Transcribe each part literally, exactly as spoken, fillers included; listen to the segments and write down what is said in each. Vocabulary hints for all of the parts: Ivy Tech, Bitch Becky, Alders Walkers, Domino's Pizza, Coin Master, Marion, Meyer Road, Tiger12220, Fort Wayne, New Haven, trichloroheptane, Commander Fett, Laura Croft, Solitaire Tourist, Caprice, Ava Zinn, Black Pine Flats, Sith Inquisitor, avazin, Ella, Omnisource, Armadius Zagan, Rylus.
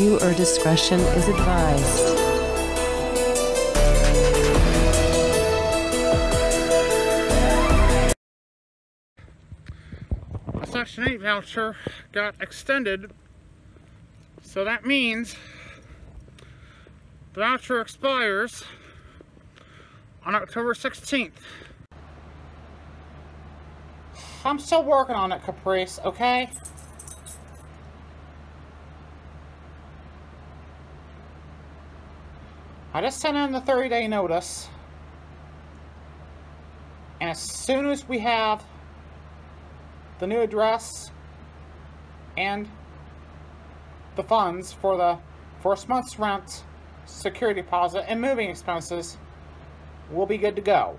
Viewer discretion is advised. A Section eight voucher got extended, so that means the voucher expires on October sixteenth. I'm still working on it, Caprice, okay? I just sent in the thirty day notice, and as soon as we have the new address and the funds for the first month's rent, security deposit, and moving expenses, we'll be good to go.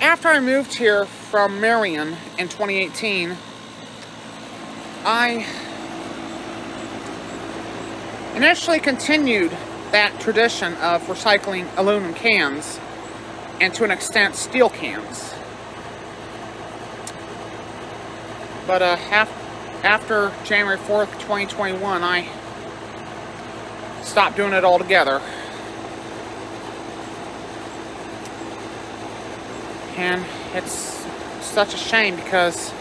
After I moved here from Marion in twenty eighteen, I initially continued that tradition of recycling aluminum cans and, to an extent, steel cans. But uh, after January fourth, twenty twenty-one, I stopped doing it altogether. And it's such a shame because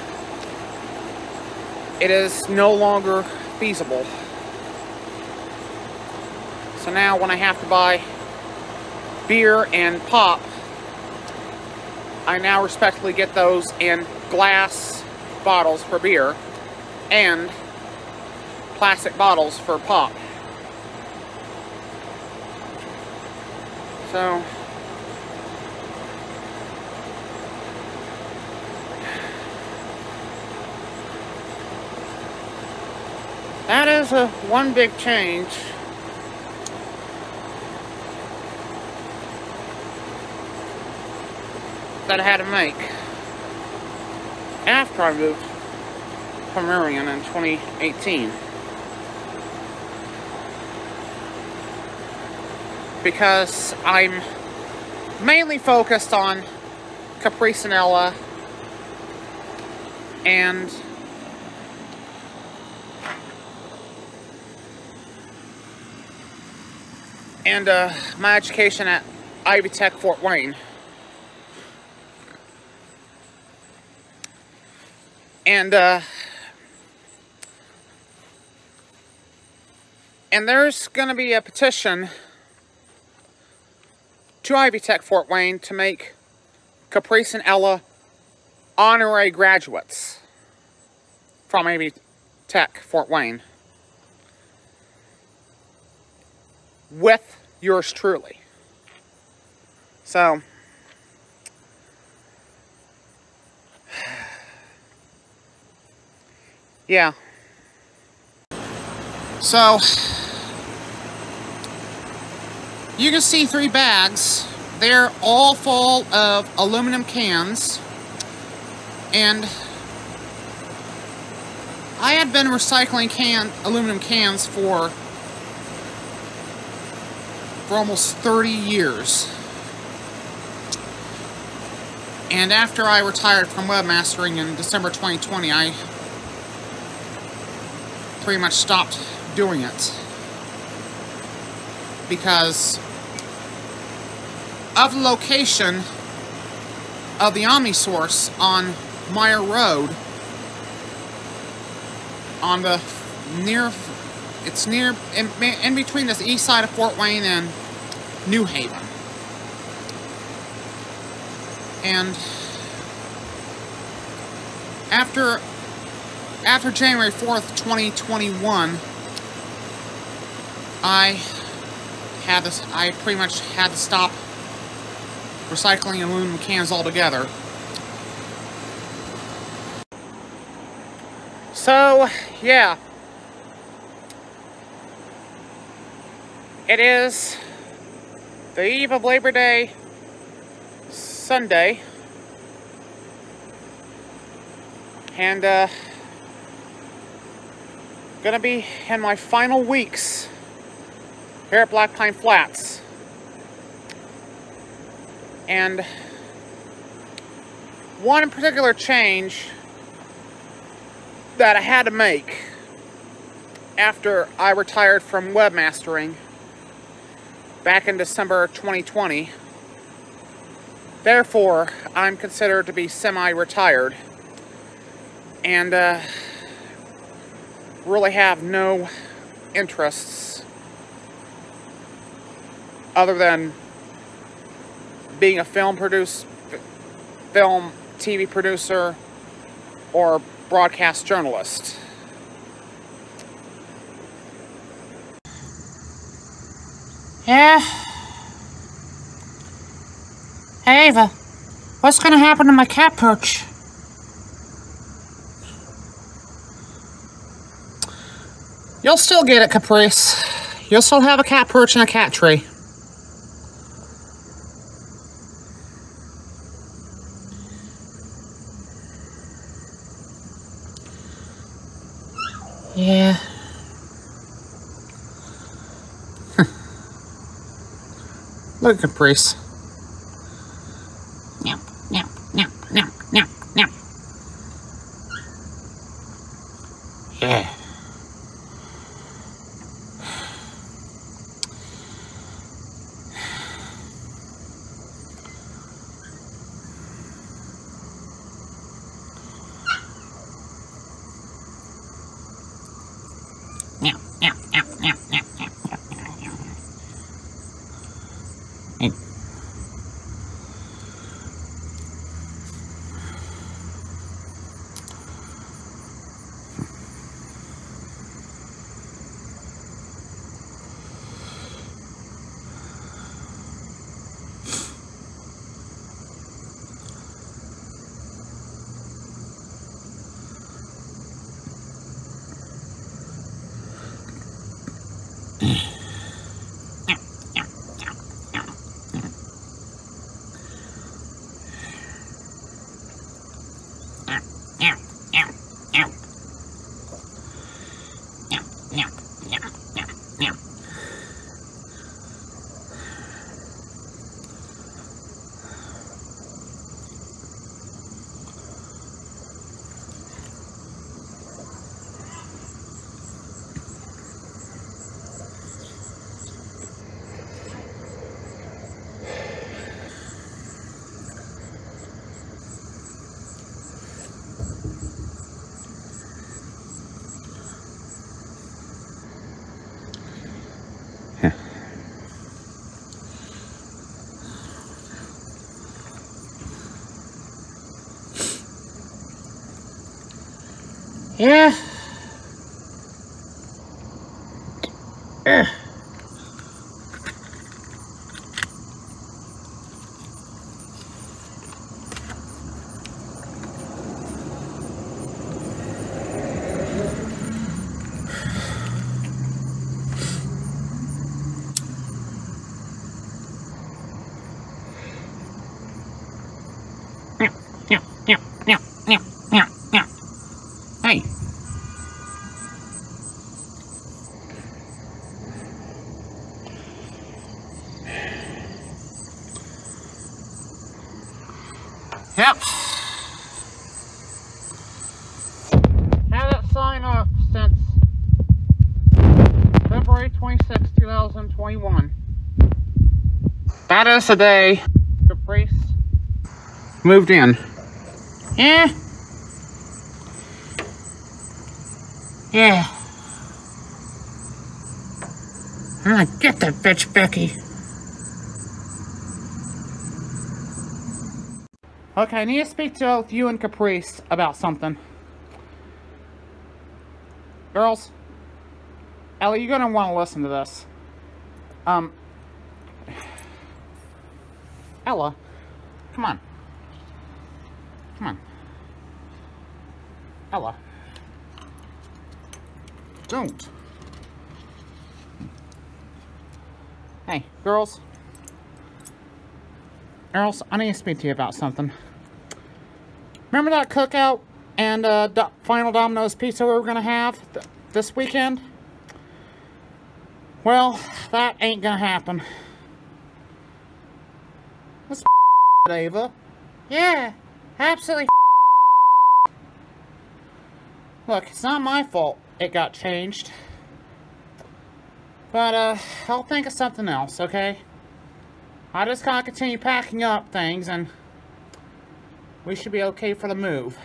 it is no longer feasible. So now when I have to buy beer and pop, I now respectfully get those in glass bottles for beer and plastic bottles for pop. So that is a one big change. That I had to make after I moved from Marion in twenty eighteen. Because I'm mainly focused on capriceandella and and uh, my education at Ivy Tech, Fort Wayne. And, uh, and there's going to be a petition to Ivy Tech, Fort Wayne to make Caprice and Ella honorary graduates from Ivy Tech, Fort Wayne, with yours truly. So yeah. So you can see three bags. They're all full of aluminum cans, and I had been recycling can aluminum cans for for almost thirty years. And after I retired from webmastering in December twenty twenty, I pretty much stopped doing it. because of the location of the Omnisource on Meyer Road, on the near, it's near, in, in between this east side of Fort Wayne and New Haven. And after, after January fourth, twenty twenty-one, I had this, I pretty much had to stop recycling aluminum cans altogether. So, yeah. It is the eve of Labor Day Sunday. And, uh, gonna be in my final weeks here at Black Pine Flats. And one particular change that I had to make after I retired from webmastering back in December twenty twenty. Therefore, I'm considered to be semi-retired and uh, really have no interests other than being a film produce, film, T V producer, or broadcast journalist. Yeah. Hey, Ava. What's gonna happen to my cat perch? You'll still get it, Caprice. You'll still have a cat perch and a cat tree. Yeah. Look at Caprice. Now, now, now, now, now, now. Yeah. Yeah. Uh. Yep. Had that sign up since February February twenty-sixth, two thousand twenty-one. That is the day Caprice moved in. Yeah. Yeah. Ah, get that bitch, Becky. Okay, I need to speak to both you and Caprice about something. Girls, Ellie, you're gonna want to listen to this. Um, Ella, come on, come on, Ella, don't. Hey, girls, girls, I need to speak to you about something. Remember that cookout and uh, the final Domino's Pizza we were gonna have th this weekend? Well, that ain't gonna happen. That's Ava. Yeah, absolutely. Look, it's not my fault it got changed. But, uh, I'll think of something else, okay? I just gotta continue packing up things and we should be okay for the move.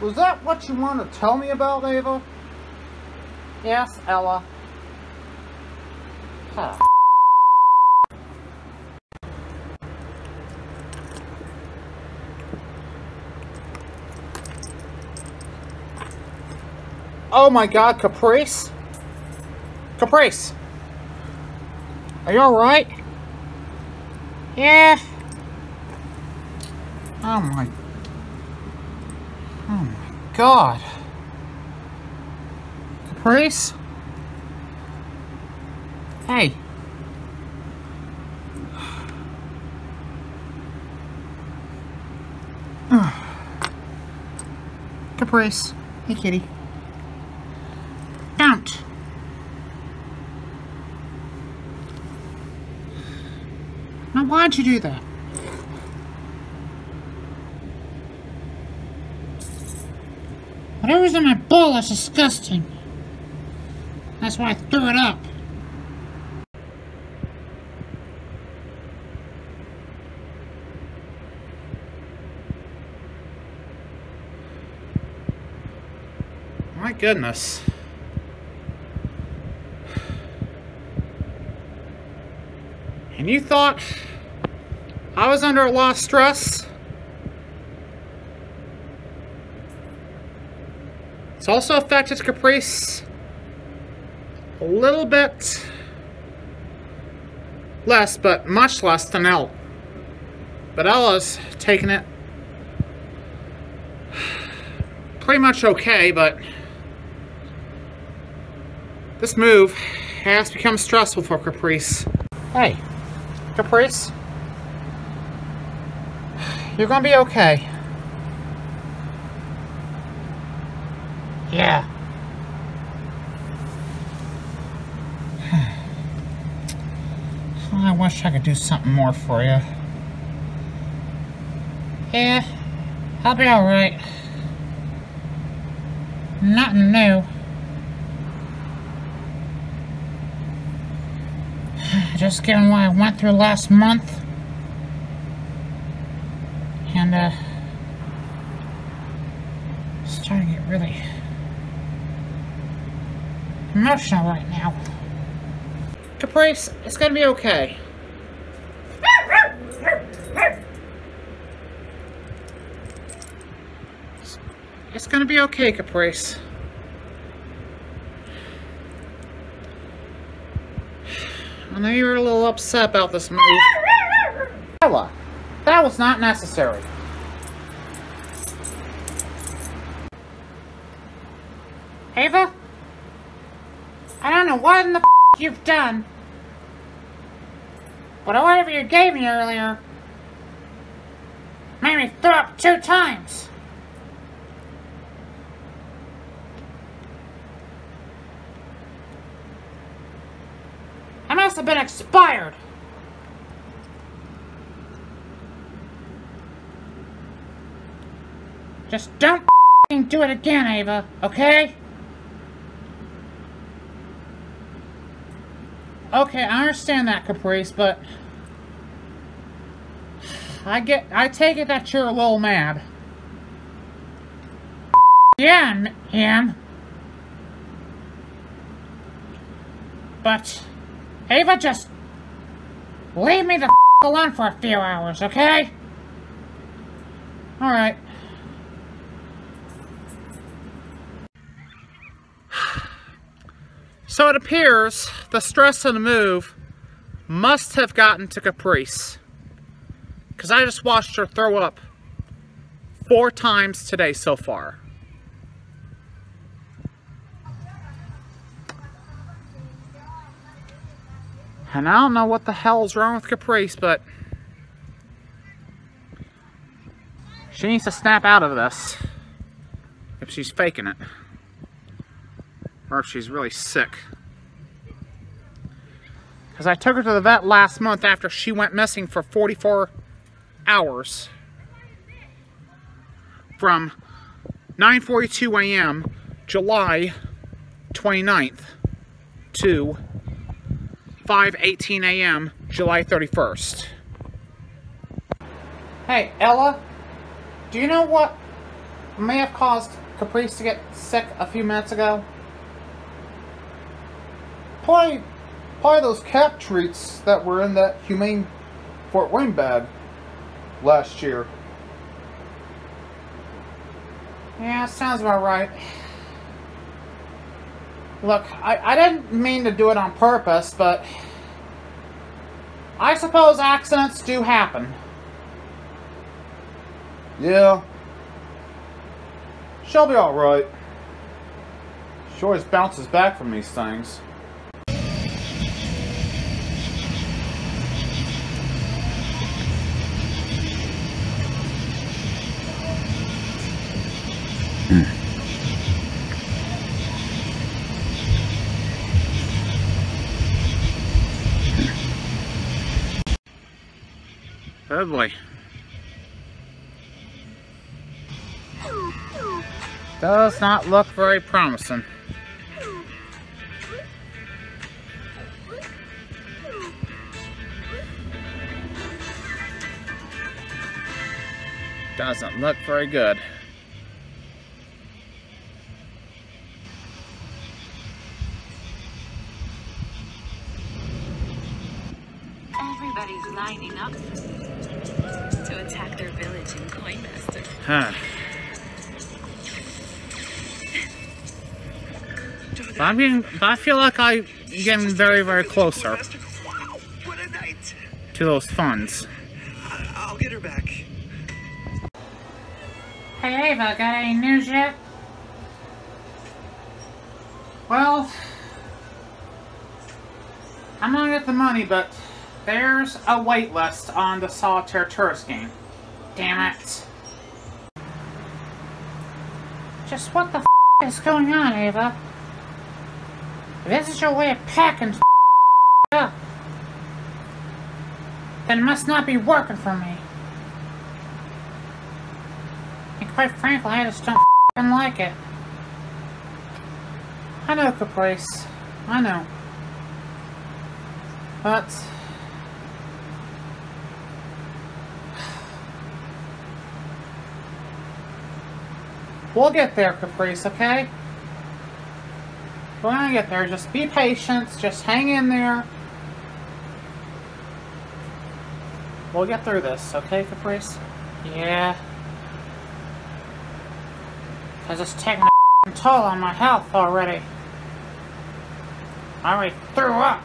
Was that what you wanted to tell me about, Ava? Yes, Ella. Huh. Oh my God, Caprice? Caprice! Are you alright? Yeah. Oh my... Oh my God. Caprice? Hey. Caprice. Hey, kitty. Don't. Now, why'd you do that? Whatever was in my bowl is disgusting. That's why I threw it up. My goodness. And you thought I was under a lot of stress? It's also affected Caprice a little bit less, but much less than Ella. But Ella's taking it pretty much okay, but this move has become stressful for Caprice. Hey, Caprice, you're gonna be okay. Yeah. I wish I could do something more for you. Yeah, I'll be alright. Nothing new. Just given what I went through last month. And, uh, it's trying to get really emotional right now. Caprice, it's gonna be okay. It's, it's gonna be okay, Caprice. I know you were a little upset about this move. Ella, that was not necessary. Ava? I don't know what in the f*** you've done, but whatever you gave me earlier made me throw up two times. I must have been expired. Just don't f***ing Don't do it again, Ava, okay? Okay, I understand that, Caprice, but I get, I take it that you're a little mad. Yeah, Ian. But Ava, just leave me the f alone for a few hours, okay? Alright. So it appears the stress of the move must have gotten to Caprice, because I just watched her throw up four times today so far. And I don't know what the hell's wrong with Caprice, but she needs to snap out of this if she's faking it. Or if she's really sick. Because I took her to the vet last month after she went missing for forty-four hours. From nine forty-two a m July twenty-ninth to five eighteen a m July thirty-first. Hey, Ella, do you know what may have caused Caprice to get sick a few minutes ago? Probably, probably those cat treats that were in that humane Fort Wayne bag last year. Yeah, sounds about right. Look, I, I didn't mean to do it on purpose, but I suppose accidents do happen. Yeah. She'll be alright. She always bounces back from these things. Oh boy. Does not look very promising. Doesn't look very good. Everybody's lining up to attack their village in Coin Master. Huh. But I'm getting, but I feel like I'm getting very, very closer to those funds. I'll get her back. Hey Ava, got any news yet? Well, I'm gonna get the money, but there's a wait list on the Solitaire Tourist game. Damn it. Just what the f is going on, Ava? If this is your way of packing f up, then it must not be working for me. And quite frankly, I just don't f***ing like it. I know, Caprice. I know. But we'll get there, Caprice, okay? We're gonna get there. Just be patient. Just hang in there. We'll get through this, okay, Caprice? Yeah. Because it's taking a toll on my health already. I already threw up.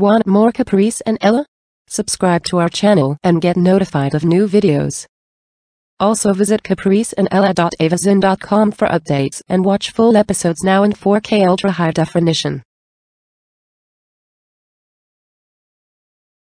Want more Caprice and Ella? Subscribe to our channel and get notified of new videos. Also visit caprice and ella dot avazin dot com for updates and watch full episodes now in four K ultra high definition.